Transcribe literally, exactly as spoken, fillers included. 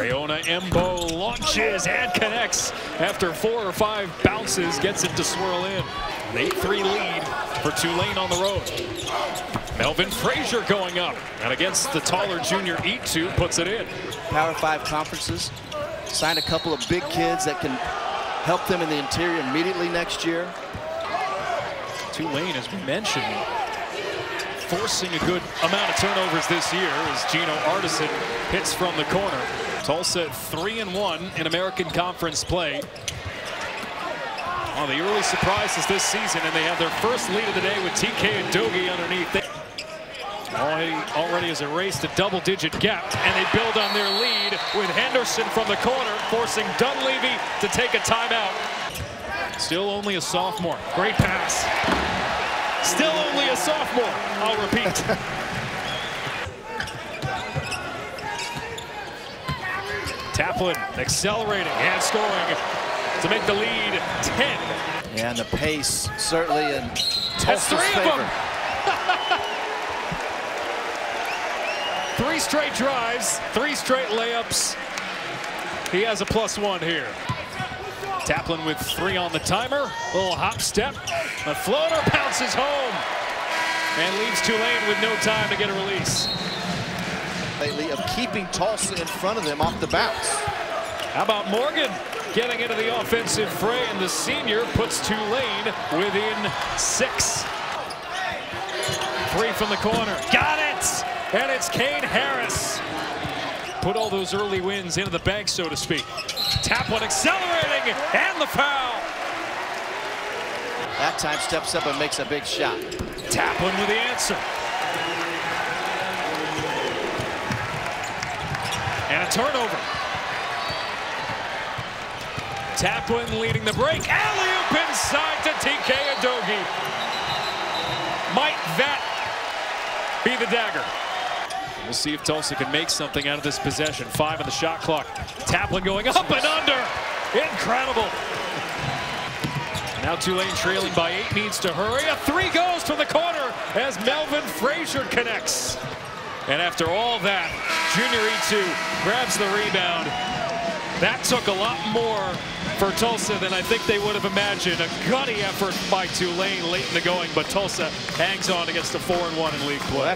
Riona Embo launches and connects after four or five bounces, gets it to swirl in. An eight three lead for Tulane on the road. Melvin Frazier going up, and against the taller Junior Eto, puts it in. Power five conferences signed a couple of big kids that can help them in the interior immediately next year. Tulane, as we mentioned, forcing a good amount of turnovers this year as Gino Artisan hits from the corner. Tulsa three and one in American Conference play. One of the early surprises this season, and they have their first lead of the day with T K Edogi underneath. They already, already has erased a double-digit gap, and they build on their lead with Henderson from the corner, forcing Dunleavy to take a timeout. Still only a sophomore. Great pass. Still only a sophomore. I'll repeat. Taplin accelerating and scoring to make the lead ten. And the pace certainly in Tulsa's favor. Three straight drives, three straight layups. He has a plus one here. Taplin with three on the timer. Little hop step. The floater bounces home and leaves Tulane with no time to get a release. Lately of keeping Tulsa in front of them off the bounce. How about Morgan getting into the offensive fray, and the senior puts Tulane within six. Three from the corner. Got it! And it's Kane Harris. Put all those early wins into the bank, so to speak. Taplin accelerating, and the foul. That time steps up and makes a big shot. Taplin with the answer. And a turnover. Taplin leading the break. Alley-oop inside to T K Edogi. Might that be the dagger? We'll see if Tulsa can make something out of this possession. Five on the shot clock. Taplin going up and under. Incredible. Now Tulane trailing by eight, needs to hurry. A three goes from the corner as Melvin Frazier connects. And after all that, Junior Eto grabs the rebound. That took a lot more for Tulsa than I think they would have imagined. A gutty effort by Tulane late in the going, but Tulsa hangs on against the four and one in league play.